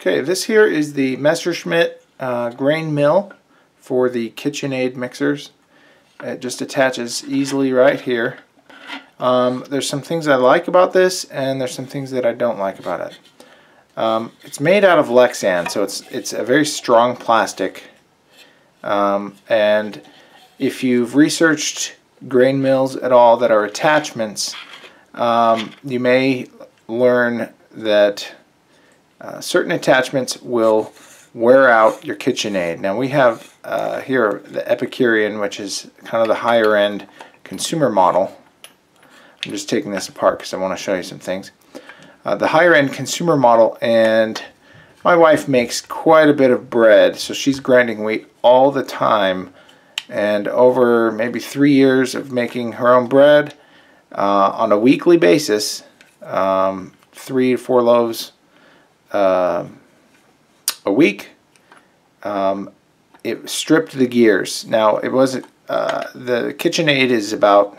Okay, this here is the Messerschmitt grain mill for the KitchenAid mixers. It just attaches easily right here. There's some things I like about this, and there's some things that I don't like about it. It's made out of Lexan, so it's a very strong plastic. And if you've researched grain mills at all that are attachments, you may learn that certain attachments will wear out your KitchenAid. Now we have here the Epicurean, which is kind of the higher end consumer model. I'm just taking this apart because I want to show you some things. The higher end consumer model, and my wife makes quite a bit of bread, so she's grinding wheat all the time, and over maybe 3 years of making her own bread on a weekly basis, 3 to 4 loaves a week, it stripped the gears. Now it wasn't, the KitchenAid is about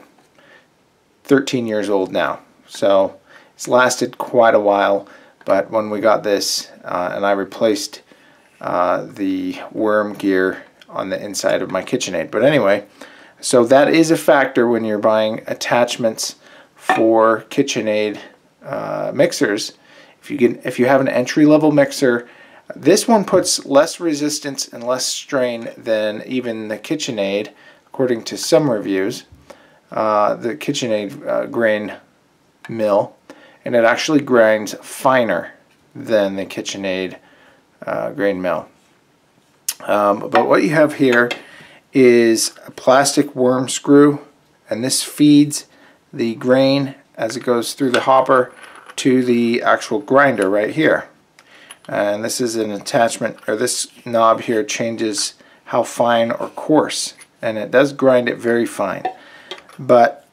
13 years old now, so it's lasted quite a while, but when we got this and I replaced the worm gear on the inside of my KitchenAid. But anyway, so that is a factor when you're buying attachments for KitchenAid mixers. If you have an entry-level mixer, this one puts less resistance and less strain than even the KitchenAid, according to some reviews, the KitchenAid grain mill, and it actually grinds finer than the KitchenAid grain mill. But what you have here is a plastic worm screw, and this feeds the grain as it goes through the hopper to the actual grinder right here. And this is an attachment, or this knob here changes how fine or coarse, and it does grind it very fine. But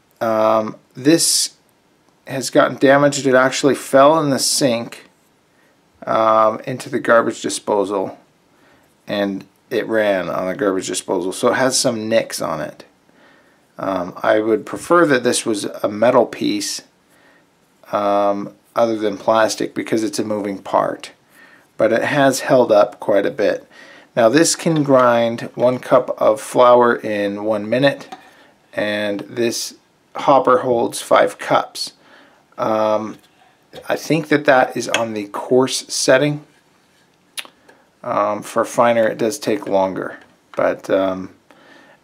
this has gotten damaged. It actually fell in the sink into the garbage disposal, and it ran on the garbage disposal, so it has some nicks on it. I would prefer that this was a metal piece other than plastic, because it's a moving part, but it has held up quite a bit. Now this can grind 1 cup of flour in 1 minute, and this hopper holds 5 cups. I think that is on the coarse setting. For finer, it does take longer, but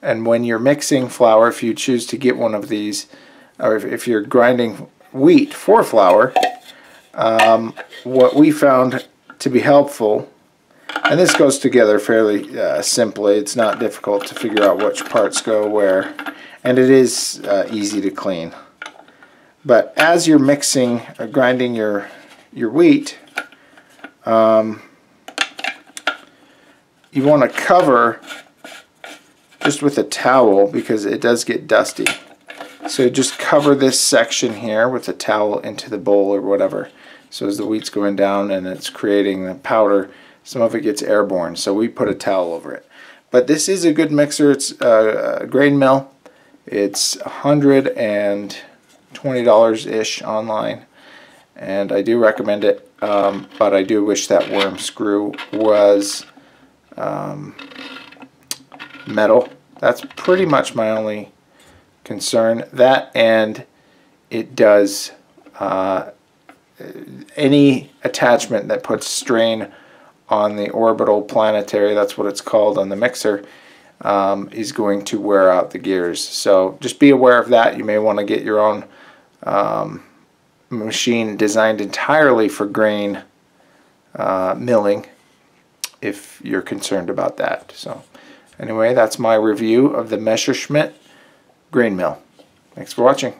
and when you're mixing flour, if you choose to get one of these, or if you're grinding wheat for flour, what we found to be helpful, and this goes together fairly simply, it's not difficult to figure out which parts go where, and it is easy to clean. But as you're mixing or grinding your wheat, you want to cover just with a towel, because it does get dusty. So just cover this section here with a towel into the bowl or whatever. So as the wheat's going down and it's creating the powder, some of it gets airborne. So we put a towel over it. But this is a good mixer. It's a grain mill. It's $120-ish online, and I do recommend it. But I do wish that worm screw was metal. That's pretty much my only concern. That, and it does any attachment that puts strain on the orbital planetary, that's what it's called on the mixer, is going to wear out the gears. So just be aware of that. You may want to get your own machine designed entirely for grain milling if you're concerned about that. So anyway, that's my review of the Messerschmitt grain mill. Thanks for watching.